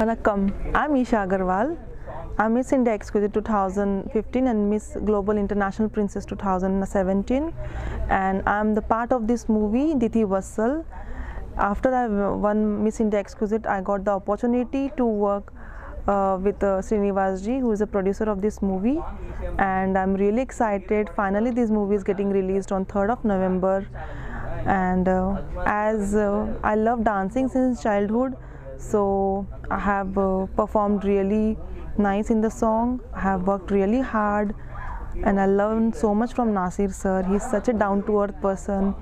Vanakkam, I'm Isha Agarwal. I'm Miss India Exquisite 2015 and Miss Global International Princess 2017, and I'm the part of this movie Thittivasal. After I won Miss India Exquisite, I got the opportunity to work with Srinivasji, who is the producer of this movie, and I'm really excited. Finally, this movie is getting released on 3rd of November, and I love dancing since childhood, so I have performed really nice in the song. I have worked really hard, and I learned so much from Nasir sir. He's such a down-to-earth person.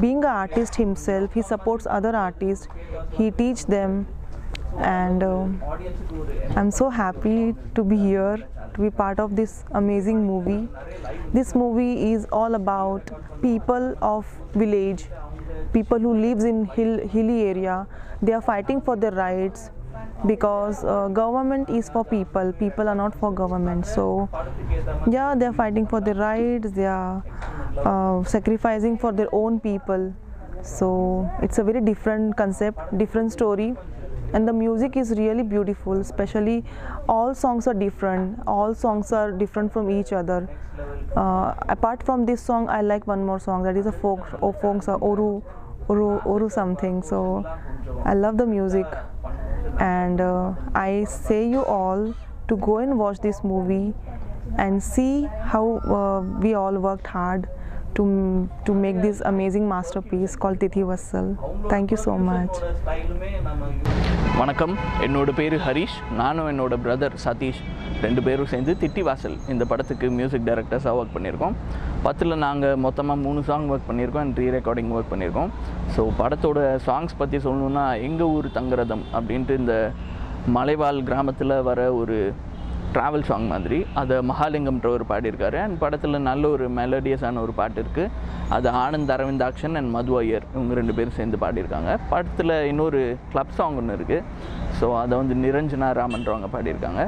Being an artist himself, he supports other artists, he teaches them, and I'm so happy to be here, to be part of this amazing movie. This movie is all about people of village, people who lives in hilly area. They are fighting for their rights because government is for people, people are not for government. So yeah, they are fighting for their rights, they are sacrificing for their own people. So it's a very different concept, different story, and the music is really beautiful. Especially all songs are different, from each other. Apart from this song, I like one more song, that is a folk song, Oru something. So I love the music, and I say you all to go and watch this movie and see how we all worked hard to make this amazing masterpiece called Thittivasal. Thank you so much. Vanakkam, ennoda peru Harish, nanu ennoda brother Satish rendu peru sendu Thittivasal indha padathukku music directors ah work pannirkom. 10 la naanga mottama 3 song work pannirkom and re-recording work pannirkom. So padathoda songs pathi solnuna enga oor thangaradam abindru indha Malaival gramathila vara oru travel song மாதிரி அதை மகாலிங்கம்ன்ற ஒரு பாடியிருக்காரு. And படத்தில் நல்ல ஒரு மெலோடியஸான ஒரு பாட்டு இருக்குது, அது aanandaravindhakshan அண்ட் madhu aiyar இவங்க ரெண்டு பேரும் சேர்ந்து பாடியிருக்காங்க. படத்தில் இன்னொரு கிளப் சாங் ஒன்று இருக்குது, ஸோ அதை வந்து நிரஞ்சனா ராம்ன்றவங்க பாடியிருக்காங்க.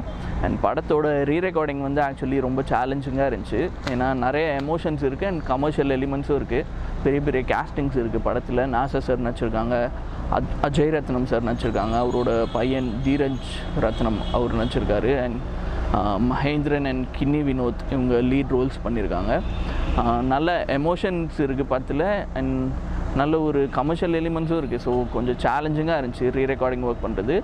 அண்ட் படத்தோட ரீரெக்கார்டிங் வந்து ஆக்சுவலி ரொம்ப சேலஞ்சிங்காக இருந்துச்சு, ஏன்னா நிறைய எமோஷன்ஸ் இருக்குது அண்ட் கமர்ஷியல் எலிமெண்ட்ஸும் இருக்குது. பெரிய பெரிய கேஸ்டிங்ஸ் இருக்குது படத்தில். நாசர் சார் நடிச்சிருக்காங்க, அஜய் ரத்னம் சார் நடிச்சிருக்காங்க, அவரோட பையன் தீரஜ் ரத்னம் அவர் நடிச்சிருக்காரு. அண்ட் மகேந்திரன் அண்ட் கின்னி வினோத் இவங்க லீட் ரோல்ஸ் பண்ணியிருக்காங்க. நல்ல எமோஷன்ஸ் இருக்குது படத்தில், அண்ட் நல்ல ஒரு கமர்ஷியல் எலிமெண்ட்ஸும் இருக்குது. ஸோ கொஞ்சம் சேலஞ்சிங்காக இருந்துச்சு ரீரெக்கார்டிங் ஒர்க் பண்ணுறது.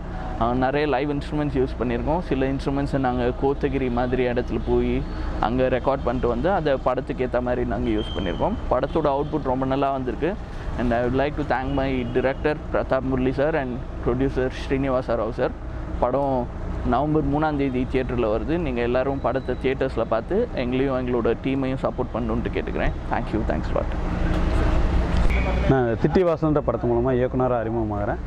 நிறைய லைவ் இன்ஸ்ட்ருமெண்ட்ஸ் யூஸ் பண்ணியிருக்கோம், சில இன்ஸ்ட்ருமெண்ட்ஸை நாங்கள் கோத்தகிரி மாதிரி இடத்துல போய் அங்கே ரெக்கார்ட் பண்ணிட்டு வந்து அதை படத்துக்கு ஏற்ற மாதிரி நாங்கள் யூஸ் பண்ணியிருக்கோம். படத்தோட அவுட்புட் ரொம்ப நல்லா வந்திருக்கு. And I would like to thank my director Pratap Murali sir and producer Srinivasa Rao sir. படம் நவம்பர் 3 தியேட்டரில் வருது. நீங்கள் எல்லோரும் படத்தை தியேட்டர்ஸில் பார்த்து எங்களையும் எங்களோட டீமையும் சப்போர்ட் பண்ணணுன்ட்டு கேட்டுக்கிறேன். Thank you, thanks lot. நான் திட்டிவாசல்ன்ற படத்து மூலமாக இயக்குனராக அறிமுகமாகிறேன்.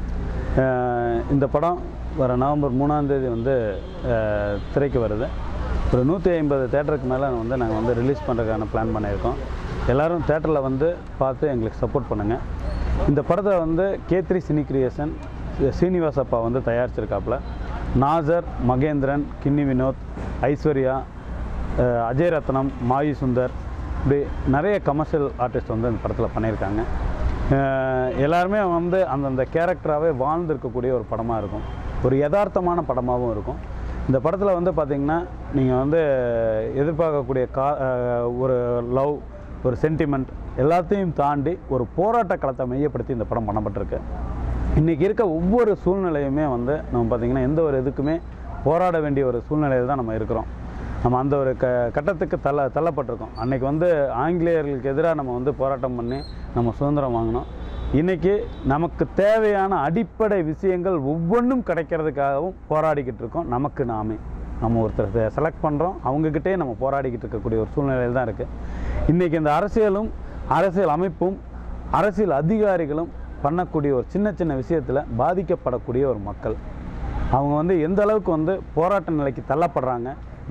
இந்த படம் வர நவம்பர் 3 வந்து திரைக்கு வருது. ஒரு 150 தேட்டருக்கு மேலே வந்து நாங்கள் வந்து ரிலீஸ் பண்ணுறதுக்கான பிளான் பண்ணியிருக்கோம். எல்லோரும் தேட்டரில் வந்து பார்த்து எங்களுக்கு சப்போர்ட் பண்ணுங்கள். இந்த படத்தை வந்து K3 சினி கிரியேஷன் ஸ்ரீனிவாச அப்பா வந்து தயாரிச்சிருக்காப்புல. நாசர், மகேந்திரன், கின்னி வினோத், ஐஸ்வர்யா, அஜய் ரத்னம், மாஹி சுந்தர், இப்படி நிறைய கமர்ஷியல் ஆர்டிஸ்ட் வந்து அந்த படத்தில் பண்ணியிருக்காங்க. எல்லாருமே வந்து அந்தந்த கேரக்டராகவே வாழ்ந்துருக்கக்கூடிய ஒரு படமாக இருக்கும், ஒரு யதார்த்தமான படமாகவும் இருக்கும். இந்த படத்தில் வந்து பார்த்திங்கன்னா நீங்கள் வந்து எதிர்பார்க்கக்கூடிய ஒரு லவ், ஒரு சென்டிமெண்ட் எல்லாத்தையும் தாண்டி ஒரு போராட்ட களத்தை மையப்படுத்தி இந்த படம் பண்ணப்பட்டிருக்கு. இன்றைக்கி இருக்க ஒவ்வொரு சூழ்நிலையுமே வந்து நம்ம பார்த்திங்கன்னா எந்த ஒரு இதுக்குமே போராட வேண்டிய ஒரு சூழ்நிலையில் தான் நம்ம இருக்கிறோம். நம்ம அந்த ஒரு கட்டத்துக்கு தள்ளப்பட்டிருக்கோம். அன்றைக்கி வந்து ஆங்கிலேயர்களுக்கு எதிராக நம்ம வந்து போராட்டம் பண்ணி நம்ம சுதந்திரம் வாங்கினோம். இன்றைக்கி நமக்கு தேவையான அடிப்படை விஷயங்கள் ஒவ்வொன்றும் கிடைக்கிறதுக்காகவும் போராடிக்கிட்டு இருக்கோம். நமக்கு நாமே நம்ம ஒருத்தர் செலக்ட் பண்ணுறோம், அவங்கக்கிட்டே நம்ம போராடிக்கிட்டு இருக்கக்கூடிய ஒரு சூழ்நிலையில் தான் இருக்குது. இன்றைக்கி இந்த அரசியலும் அரசியல் அமைப்பும் அரசியல் அதிகாரிகளும் பண்ணக்கூடிய ஒரு சின்ன சின்ன விஷயத்தில் பாதிக்கப்படக்கூடிய ஒரு மக்கள் அவங்க வந்து எந்த அளவுக்கு வந்து போராட்ட நிலைக்கு தள்ளப்படுறாங்க,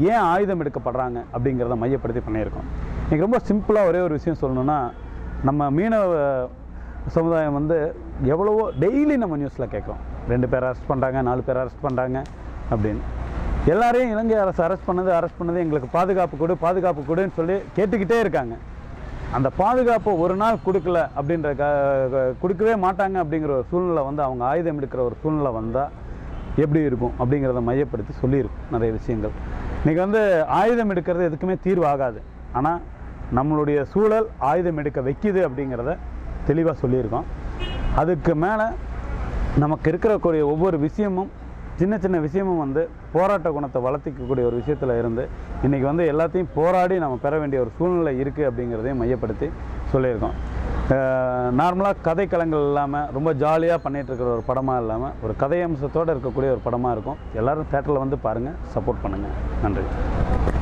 ஏன் ஆயுதம் எடுக்கப்படுறாங்க அப்படிங்கிறத மையப்படுத்தி பண்ணியிருக்கோம். எனக்கு ரொம்ப சிம்பிளாக ஒரே ஒரு விஷயம் சொல்லணுன்னா, நம்ம மீனவ சமுதாயம் வந்து எவ்வளவோ டெய்லி நம்ம நியூஸில் கேட்குறோம், 2 பேர் அரெஸ்ட் பண்ணுறாங்க, 4 பேர் அரெஸ்ட் பண்ணுறாங்க அப்படின்னு. எல்லாரையும் இலங்கை அரசு அரெஸ்ட் பண்ணது எங்களுக்கு பாதுகாப்பு கொடுன்னு சொல்லி கேட்டுக்கிட்டே இருக்காங்க. அந்த பாதுகாப்பை ஒரு நாள் கொடுக்கல அப்படின்ற கொடுக்கவே மாட்டாங்க அப்படிங்கிற ஒரு சூழ்நிலை வந்து அவங்க ஆயுதம் எடுக்கிற ஒரு சூழ்நிலை வந்தால் எப்படி இருக்கும் அப்படிங்கிறத மையப்படுத்தி சொல்லியிருக்கும் நிறைய விஷயங்கள். இன்றைக்கி வந்து ஆயுதம் எடுக்கிறது எதுக்குமே தீர்வாகாது, ஆனால் நம்மளுடைய சூழல் ஆயுதம் எடுக்க வைக்கிது அப்படிங்கிறத தெளிவாக சொல்லியிருக்கோம். அதுக்கு மேலே நமக்கு இருக்கக்கூடிய ஒவ்வொரு விஷயமும் சின்ன சின்ன விஷயமும் வந்து போராட்ட குணத்தை வளர்த்திக்கக்கூடிய ஒரு விஷயத்தில் இருந்து இன்றைக்கி வந்து எல்லாத்தையும் போராடி நம்ம பெற வேண்டிய ஒரு சூழ்நிலை இருக்குது அப்படிங்கிறதையும் மையப்படுத்தி சொல்லியிருக்கோம். நார்மலாக கதைக்களங்கள் இல்லாமல் ரொம்ப ஜாலியாக பண்ணிகிட்ருக்கிற ஒரு படமாக இல்லாமல் ஒரு கதை அம்சத்தோடு இருக்கக்கூடிய ஒரு படமாக இருக்கும். எல்லோரும் தேட்டரில் வந்து பாருங்கள், சப்போர்ட் பண்ணுங்கள். நன்றி.